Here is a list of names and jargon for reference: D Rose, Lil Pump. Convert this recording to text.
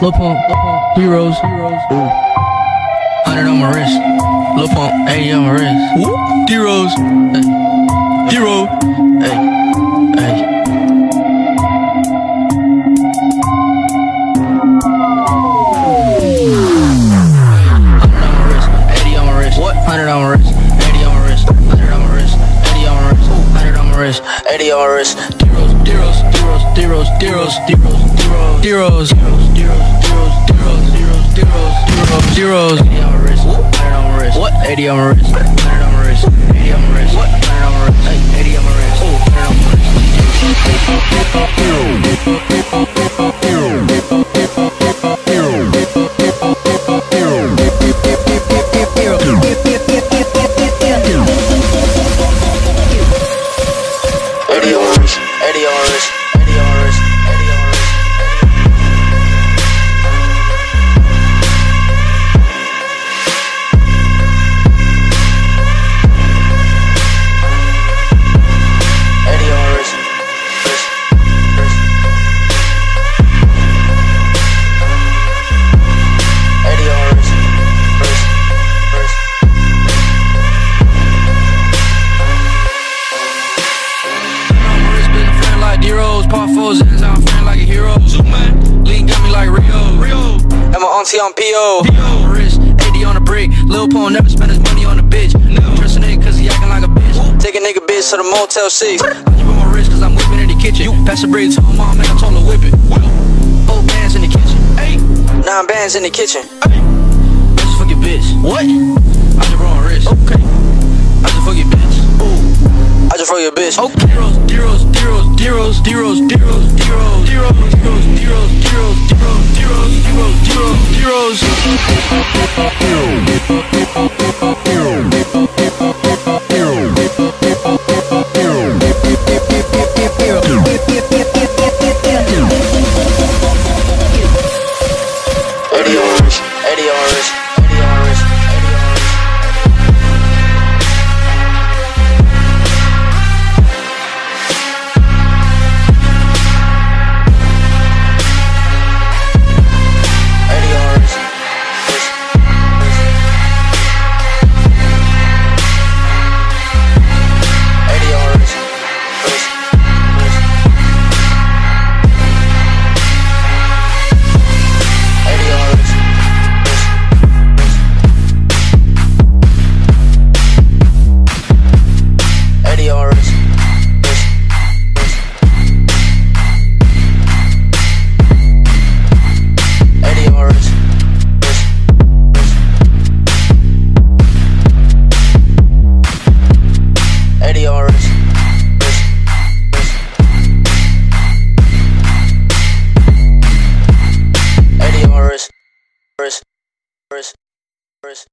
Lil Pump, D Rose, 100 on my wrist, Lil Pump, 80 on my wrist, D Rose, D Rose, ayy. D-Rose, D-Rose, D-Rose, D-Rose, D-Rose, D-Rose, D-Rose, D-Rose, D-Rose, D-Rose, D-Rose, D-Rose, 80 on my wrist, 100 on my wrist, what? 80 on my wrist, 100 on my wrist, 80 on my wrist, what? 100 on my wrist, 80 on my wrist, 100 on my on P.O. D.O. wrist, 80 on a brick. Lil Pump never spend his money on a bitch. Never trust a nigga cause he acting like a bitch. Take a nigga bitch to the Motel 6. I just put my wrist cause I'm whipping in the kitchen. You pass the bread to my mom and I told her whip it. 4 bands in the kitchen. 9 bands in the kitchen. I just fuck your bitch. What? I just brought my wrist. Okay. I just fuck your bitch. Ooh. I just fuck your bitch. Okay. D-Rose, D-Rose, D-Rose, D-Rose, D-Rose, D-Rose, D-Rose, D-Rose, D-Rose, D-Rose, D-Rose, D-Rose, D-Rose, D-Rose, D-Rose. First.